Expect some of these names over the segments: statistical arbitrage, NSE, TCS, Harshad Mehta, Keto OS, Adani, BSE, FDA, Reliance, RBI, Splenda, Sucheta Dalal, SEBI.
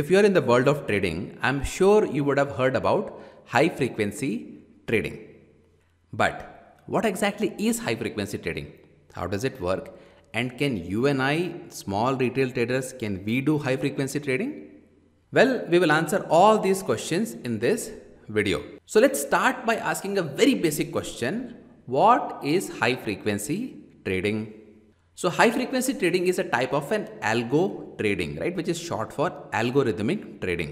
If you are in the world of trading, I'm sure you would have heard about high frequency trading. But what exactly is high frequency trading? How does it work? And can you and I, small retail traders, can we do high frequency trading? Well, we will answer all these questions in this video. So let's start by asking a very basic question. What is high frequency trading? So high frequency trading is a type of an algo trading, right? Which is short for algorithmic trading.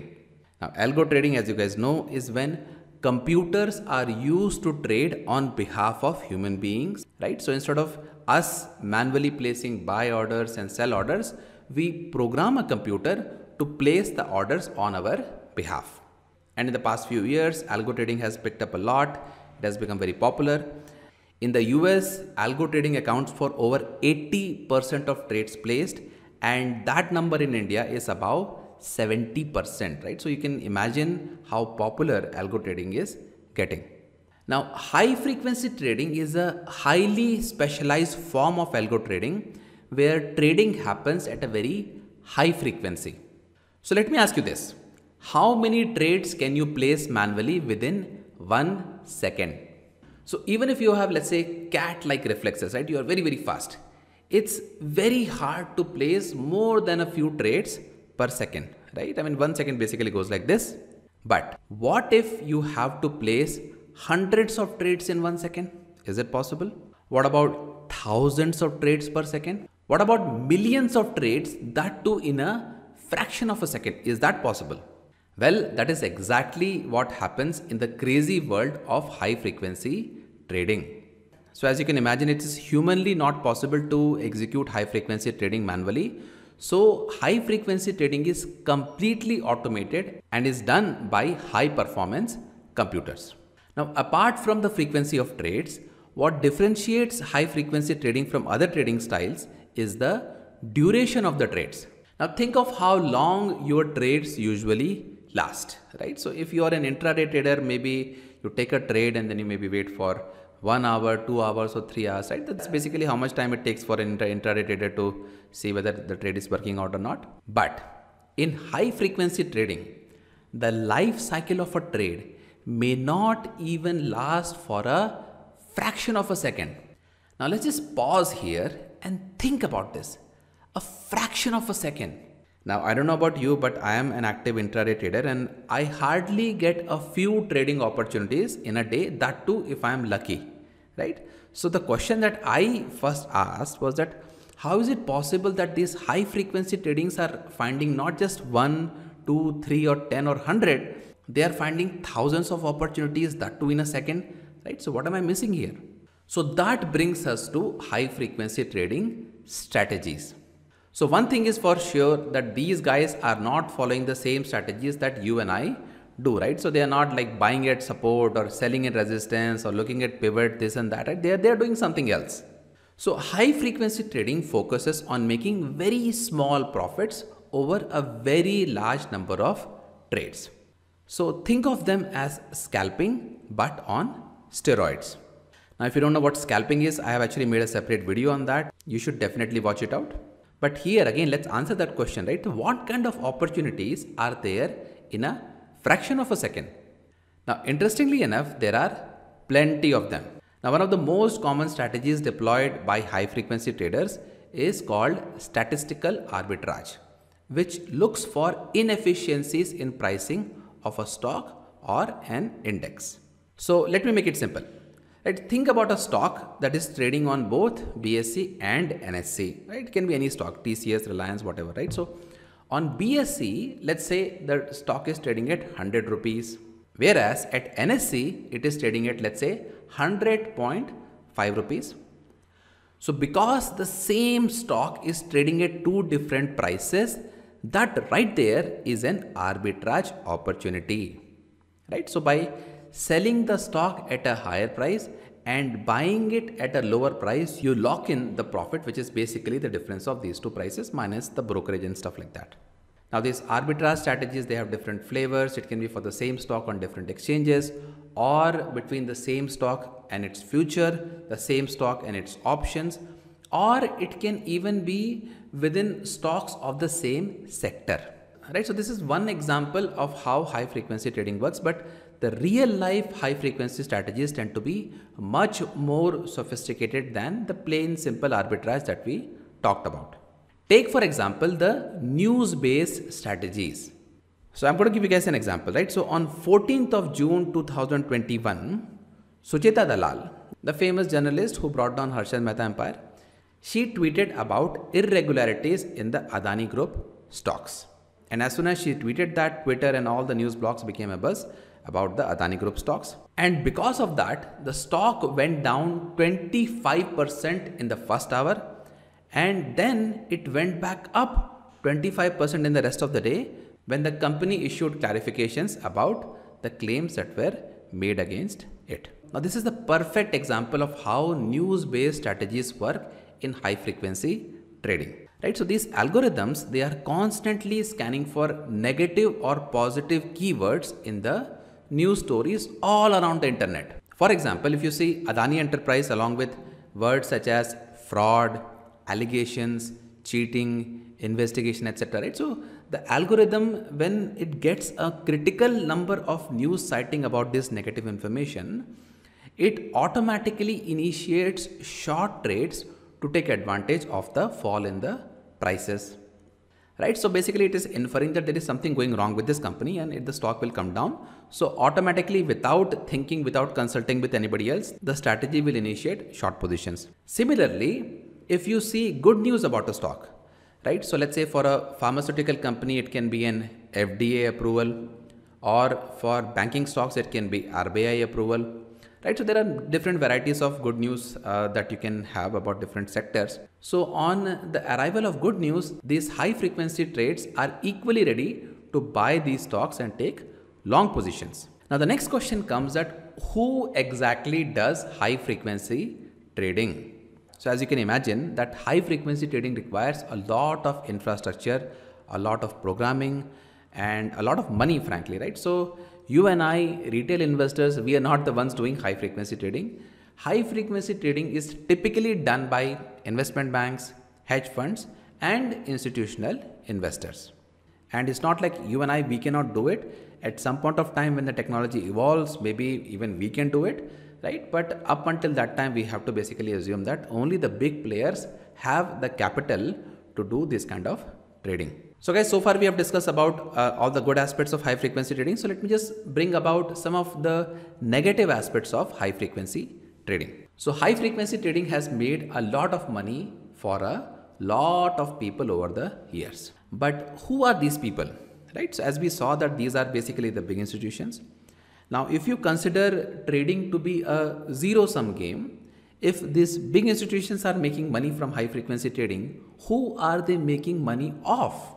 Now, algo trading, as you guys know, is when computers are used to trade on behalf of human beings, right? So instead of us manually placing buy orders and sell orders, we program a computer to place the orders on our behalf. And in the past few years, algo trading has picked up a lot. It has become very popular. In the US, algo trading accounts for over 80% of trades placed, and that number in India is about 70%, right? So you can imagine how popular algo trading is getting. Now, high frequency trading is a highly specialized form of algo trading where trading happens at a very high frequency. So let me ask you this. How many trades can you place manually within 1 second? So even if you have, let's say, cat-like reflexes, right? You are very, very fast. It's very hard to place more than a few trades per second, right? I mean, 1 second basically goes like this. But what if you have to place hundreds of trades in 1 second? Is it possible? What about thousands of trades per second? What about millions of trades, that too in a fraction of a second? Is that possible? Well, that is exactly what happens in the crazy world of high frequency trading. So as you can imagine, it is humanly not possible to execute high frequency trading manually. So high frequency trading is completely automated and is done by high performance computers. Now, apart from the frequency of trades, what differentiates high frequency trading from other trading styles is the duration of the trades. Now think of how long your trades usually last, right? So if you are an intraday trader, maybe you take a trade and then you maybe wait for 1 hour, 2 hours or 3 hours, right? That's basically how much time it takes for an intraday trader to see whether the trade is working out or not. But in high frequency trading, the life cycle of a trade may not even last for a fraction of a second. Now let's just pause here and think about this. A fraction of a second. Now, I don't know about you, but I am an active intraday trader and I hardly get a few trading opportunities in a day, that too if I am lucky, right? So the question that I first asked was that how is it possible that these high frequency tradings are finding not just 1, 2, 3 or 10 or 100, they are finding thousands of opportunities, that too in a second, right? So what am I missing here? So that brings us to high frequency trading strategies. So one thing is for sure that these guys are not following the same strategies that you and I do, right? So they are not like buying at support or selling at resistance or looking at pivot, this and that, right? They are doing something else. So high frequency trading focuses on making very small profits over a very large number of trades. So think of them as scalping, but on steroids. Now, if you don't know what scalping is, I have actually made a separate video on that. You should definitely watch it out. But here again, let's answer that question, right? What kind of opportunities are there in a fraction of a second? Now, interestingly enough, there are plenty of them. Now, one of the most common strategies deployed by high frequency traders is called statistical arbitrage, which looks for inefficiencies in pricing of a stock or an index. So let me make it simple. Right, think about a stock that is trading on both BSE and NSE, right? It can be any stock, TCS, Reliance, whatever, right? So on BSE, let's say the stock is trading at 100 rupees, whereas at NSE, it is trading at, let's say, 100.5 rupees. So because the same stock is trading at two different prices, that right there is an arbitrage opportunity, right? So by selling the stock at a higher price and buying it at a lower price, you lock in the profit, which is basically the difference of these two prices minus the brokerage and stuff like that. Now, these arbitrage strategies, they have different flavors. It can be for the same stock on different exchanges, or between the same stock and its future, the same stock and its options, or it can even be within stocks of the same sector. right? So this is one example of how high frequency trading works, but the real life high frequency strategies tend to be much more sophisticated than the plain simple arbitrage that we talked about. Take for example the news based strategies. So I'm going to give you guys an example, right? So on 14th of June 2021, Sucheta Dalal, the famous journalist who brought down Harshad Mehta empire, she tweeted about irregularities in the Adani group stocks. And as soon as she tweeted that, Twitter and all the news blogs became a buzz about the Adani group stocks. And because of that, the stock went down 25% in the first hour. And then it went back up 25% in the rest of the day when the company issued clarifications about the claims that were made against it. Now, this is the perfect example of how news-based strategies work in high frequency trading. Right, so these algorithms, they are constantly scanning for negative or positive keywords in the news stories all around the internet. For example, if you see Adani Enterprise along with words such as fraud, allegations, cheating, investigation, etc. Right, so the algorithm, when it gets a critical number of news citing about this negative information, it automatically initiates short trades to take advantage of the fall in the prices, right? So basically it is inferring that there is something going wrong with this company and the stock will come down. So automatically, without thinking, without consulting with anybody else, the strategy will initiate short positions. Similarly, if you see good news about a stock, right? So let's say for a pharmaceutical company, it can be an FDA approval, or for banking stocks, it can be RBI approval. Right, so there are different varieties of good news that you can have about different sectors. So on the arrival of good news, these high frequency trades are equally ready to buy these stocks and take long positions. Now the next question comes that who exactly does high frequency trading? So as you can imagine, that high frequency trading requires a lot of infrastructure, a lot of programming, and a lot of money, frankly, right? So you and I, retail investors, we are not the ones doing high frequency trading. High frequency trading is typically done by investment banks, hedge funds, and institutional investors. And it's not like you and I, we cannot do it. At some point of time when the technology evolves, maybe even we can do it, right? But up until that time, we have to basically assume that only the big players have the capital to do this kind of trading. So guys, so far we have discussed about all the good aspects of high frequency trading. So let me just bring about some of the negative aspects of high frequency trading. So high frequency trading has made a lot of money for a lot of people over the years. But who are these people, right? So as we saw that these are basically the big institutions. Now, if you consider trading to be a zero-sum game, if these big institutions are making money from high frequency trading, who are they making money off?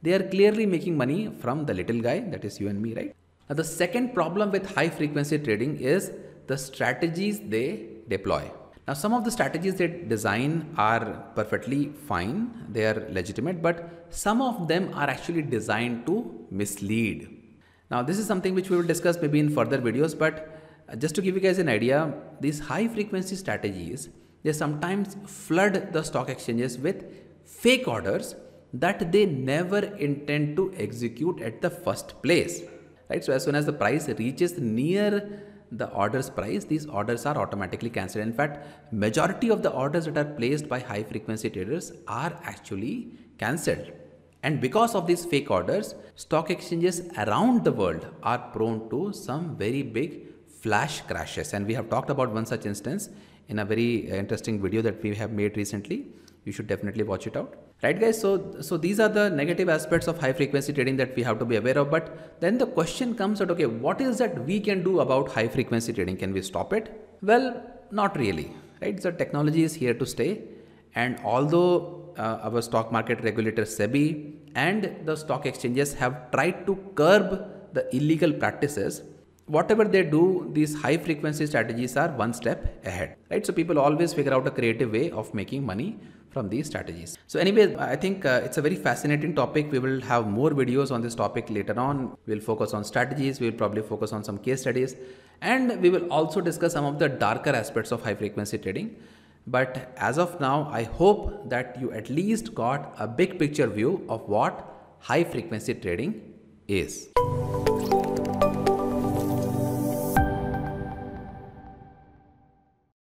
They are clearly making money from the little guy, that is you and me, right? Now, the second problem with high frequency trading is the strategies they deploy. Now, some of the strategies they design are perfectly fine. They are legitimate, but some of them are actually designed to mislead. Now, this is something which we will discuss maybe in further videos, but just to give you guys an idea, these high frequency strategies, they sometimes flood the stock exchanges with fake orders that they never intend to execute at the first place, right? So as soon as the price reaches near the order's price, these orders are automatically cancelled. In fact, majority of the orders that are placed by high frequency traders are actually cancelled. And because of these fake orders, stock exchanges around the world are prone to some very big flash crashes. And we have talked about one such instance in a very interesting video that we have made recently. You should definitely watch it out. Right guys, so these are the negative aspects of high frequency trading that we have to be aware of. But then the question comes out, okay, what is that we can do about high frequency trading? Can we stop it? Well, not really, right? So technology is here to stay. And although our stock market regulator SEBI and the stock exchanges have tried to curb the illegal practices, whatever they do, these high frequency strategies are one step ahead, right? So people always figure out a creative way of making money from these strategies. So anyway, I think it's a very fascinating topic. We will have more videos on this topic later on. We'll focus on strategies. We'll probably focus on some case studies, and we will also discuss some of the darker aspects of high frequency trading. But as of now, I hope that you at least got a big picture view of what high frequency trading is.